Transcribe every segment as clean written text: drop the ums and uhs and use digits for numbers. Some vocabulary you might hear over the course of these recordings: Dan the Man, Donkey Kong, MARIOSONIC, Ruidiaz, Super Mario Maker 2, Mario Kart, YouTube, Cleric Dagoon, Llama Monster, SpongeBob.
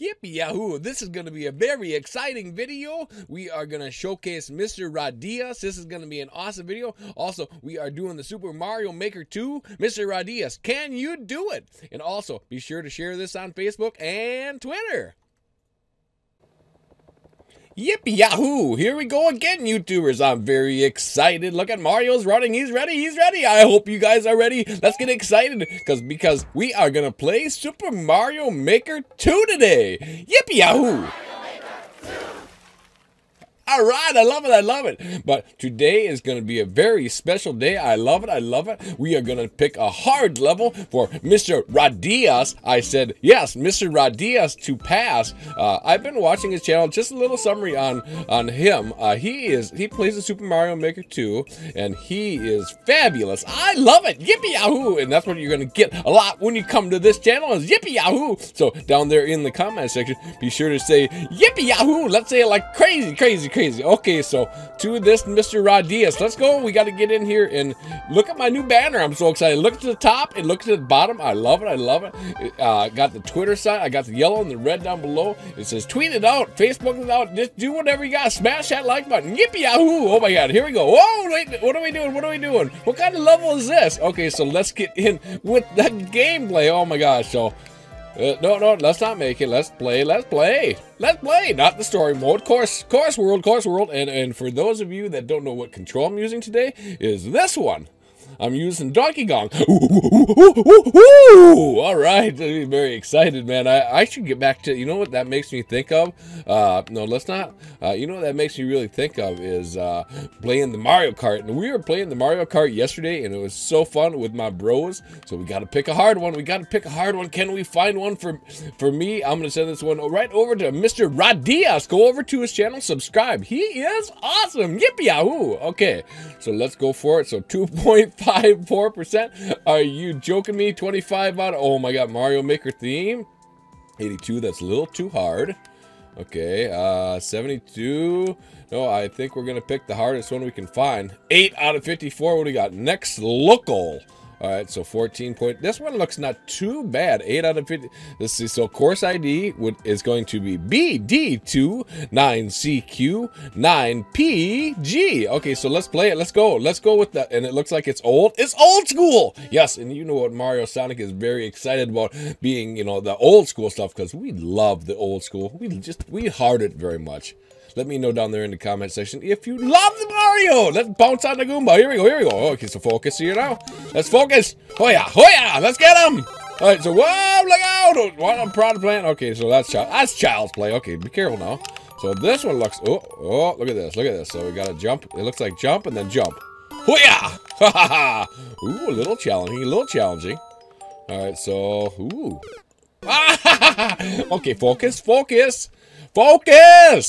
Yippee yahoo! This is going to be a very exciting video. We are going to showcase Mr. Ruidiaz. This is going to be an awesome video. Also, we are doing the Super Mario Maker 2. Mr. Ruidiaz, can you do it? And also, be sure to share this on Facebook and Twitter. Yippee yahoo! Here we go again, YouTubers. I'm very excited. Look at Mario's running. He's ready. He's ready. I hope you guys are ready. Let's get excited because we are gonna play Super Mario Maker 2 today. Yippee yahoo! All right, I love it, I love it. But today is going to be a very special day. I love it, I love it. We are going to pick a hard level for Mr. Ruidiaz. I said, yes, Mr. Ruidiaz to pass. I've been watching his channel. Just a little summary on him. He plays the Super Mario Maker 2, and he is fabulous. I love it. Yippee yahoo! And that's what you're going to get a lot when you come to this channel is yippee yahoo. So down there in the comment section, be sure to say yippee yahoo. Let's say it like crazy, crazy, crazy. Okay, so to this Mr. Ruidiaz, let's go. We got to get in here and look at my new banner. I'm so excited. Look to the top and look to the bottom. I love it. I love it. Got the Twitter sign. I got the yellow and the red down below. It says tweet it out, Facebook it out. Just do whatever you got. Smash that like button. Yippee yahoo! Oh my God, here we go. Whoa, wait, what are we doing? What are we doing? What kind of level is this? Okay, so let's get in with that gameplay. Oh my gosh, so. No, let's not make it. Let's play. Not the story mode. Course world. And for those of you that don't know what control I'm using today, is this one. I'm using Donkey Kong. All right, I'm very excited, man. I should get back to, you know what that makes me think of? No, let's not. You know what that makes me really think of is playing the Mario Kart. And we were playing the Mario Kart yesterday, and it was so fun with my bros. So we got to pick a hard one. Can we find one for me? I'm going to send this one right over to Mr. Ruidiaz. Go over to his channel, subscribe. He is awesome. Yippee yahoo. Okay, so let's go for it. So 2.54%. Are you joking me? 25 out of, oh my God, Mario Maker theme. 82, that's a little too hard. Okay, 72. No, I think we're gonna pick the hardest one we can find. 8 out of 54, what do we got? Next local. All right, so 14 point. This one looks not too bad. 8 out of 50. Let's see. So course ID is going to be BD29CQ9PG. Okay, so let's play it. Let's go with that. And it looks like it's old. It's old school. Yes, and you know what? Mario Sonic is very excited about being, you know, the old school stuff because we love the old school. We heart it very much. Let me know down there in the comment section if you love the Mario. Let's bounce on the Goomba. Here we go, here we go. Okay, so focus here now. Let's focus. Oh yeah, oh yeah. Let's get him. All right, so whoa, look out. What a proud plan. Okay, so that's child's play. Okay, be careful now. So this one looks, oh, look at this, look at this. So we got to jump. It looks like jump and then jump. Oh yeah. Ha ha ha. Ooh, a little challenging. All right, so, ooh. Okay, focus.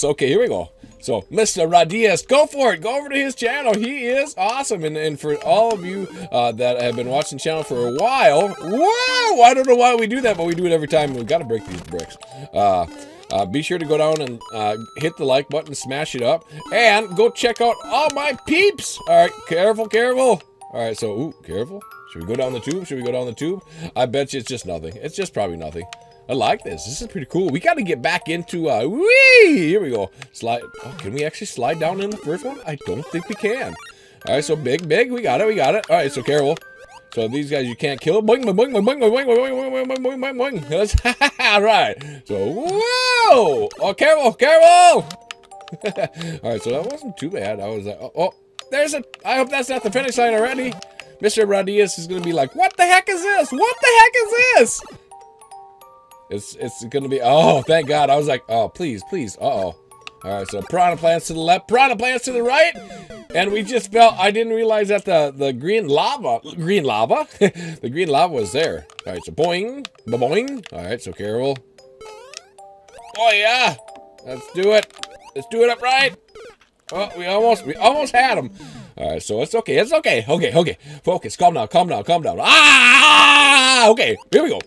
Okay, here we go. So, Mr. Ruidiaz, go for it. Go over to his channel. He is awesome. And for all of you that have been watching the channel for a while, whoa! I don't know why we do that, but we do it every time. We've got to break these bricks. Be sure to go down and hit the like button, smash it up, and go check out all my peeps. All right, careful. All right, so, ooh, careful. Should we go down the tube? I bet you it's just nothing. It's just probably nothing. I like this. This is pretty cool. We got to get back into, whee! Here we go. Slide. Oh, can we actually slide down in the first one? I don't think we can. All right, so big. We got it. All right, so careful. So these guys, you can't kill them. Boing. All right. So, whoa! Oh, careful! All right, so that wasn't too bad. I was like, oh, there's a, I hope that's not the finish line already. Mr. Ruidiaz is going to be like, what the heck is this? It's gonna be, oh, thank God. I was like, oh, please, uh-oh. All right, so piranha plants to the left, piranha plants to the right, and we just fell. I didn't realize that the green lava, the green lava was there. All right, so boing, ba-boing. All right, so careful. Oh, yeah, let's do it. Let's do it upright. Oh, we almost had him. All right, so it's okay. Okay, focus, calm down. Ah, okay, here we go.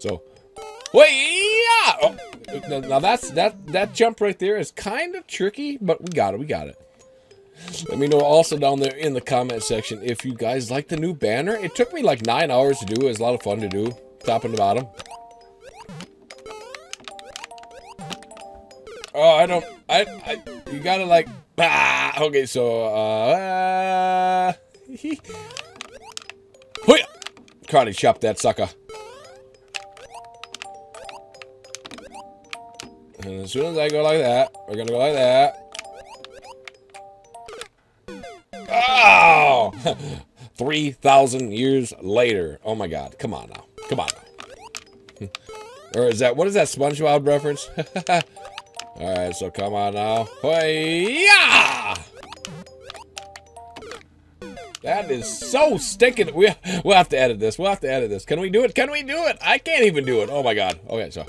So, yeah! Oh, now that jump right there is kind of tricky, but we got it. Let me know also down there in the comment section if you guys like the new banner. It took me like 9 hours to do. It was a lot of fun to do, top and bottom. Oh, I don't. You gotta like. Bah! Okay, so karate chop that sucker. And as soon as I go like that, we're gonna go like that. Oh! 3,000 years later. Oh my God! Come on now. Come on now. Or is that, what is that SpongeBob reference? All right, so come on now. Hoy-ya! That is so stinking. We'll have to edit this. We'll have to edit this. Can we do it? Can we do it? I can't even do it. Oh my God. Okay, so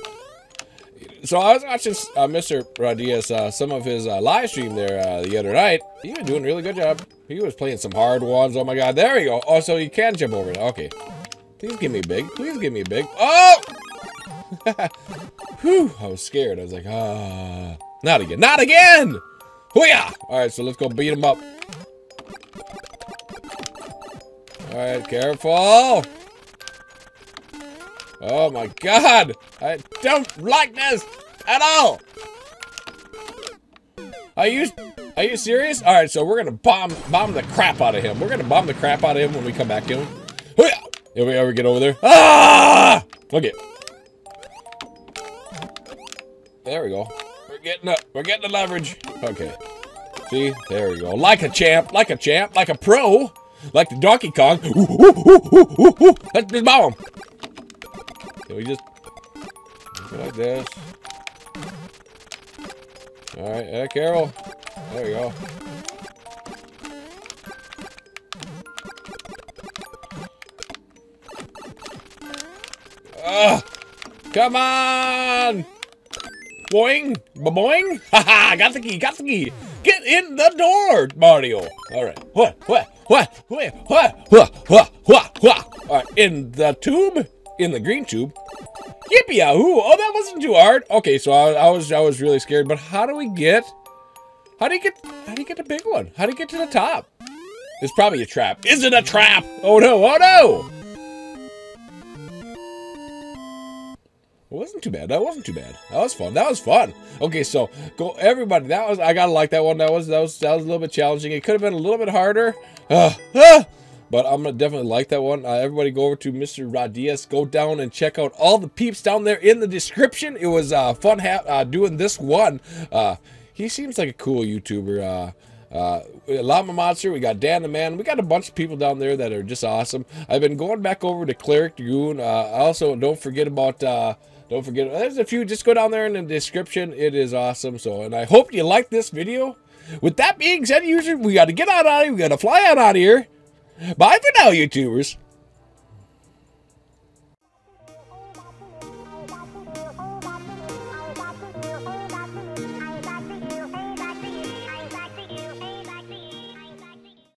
I was watching Mr. Ruidiaz, some of his live stream there the other night. He was doing a really good job. He was playing some hard ones. Oh my God. There we go. Oh, so you can jump over it. Okay. Please give me a big. Please give me a big. Oh! Whew, I was scared. I was like, ah, not again, not again! Hoo-yah! All right, so let's go beat him up. All right, careful! Oh my God, I don't like this at all. Are you serious? All right, so we're gonna bomb the crap out of him. We're gonna bomb the crap out of him when we come back to him. Hoo-yah! If we ever get over there, ah! Okay. There we go. We're getting up. We're getting the leverage. Okay. See? There we go. Like a champ. Like a champ. Like a pro. Like the Donkey Kong. Ooh, ooh, ooh, ooh, ooh, ooh. Let's just bomb him. Can we just go like this? All right. Yeah, Carol. There we go. Ugh. Come on. Boing, ba-boing, haha, got the key, got the key. Get in the door, Mario. All right, what, all right, in the tube, in the green tube. Yippee-yahoo, oh, that wasn't too hard. Okay, so I was really scared, but how do you get the big one? How do you get to the top? It's probably a trap. Is it a trap? Oh no, oh no. It wasn't too bad. That wasn't too bad. That was fun. That was fun. Okay, so go everybody. That was, I gotta like that one. That was a little bit challenging. It could have been a little bit harder, but I'm gonna definitely like that one. Everybody, go over to Mr. Ruidiaz. Go down and check out all the peeps down there in the description. It was fun doing this one. He seems like a cool YouTuber. Llama Monster, we got Dan the Man, we got a bunch of people down there that are just awesome. I've been going back over to Cleric Dagoon. Also, don't forget about. Don't forget, there's a few, just go down there in the description. It is awesome. So, and I hope you like this video. With that being said, users, we got to get out of here. We got to fly out of here. Bye for now, YouTubers.